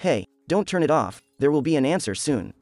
Hey, don't turn it off, there will be an answer soon.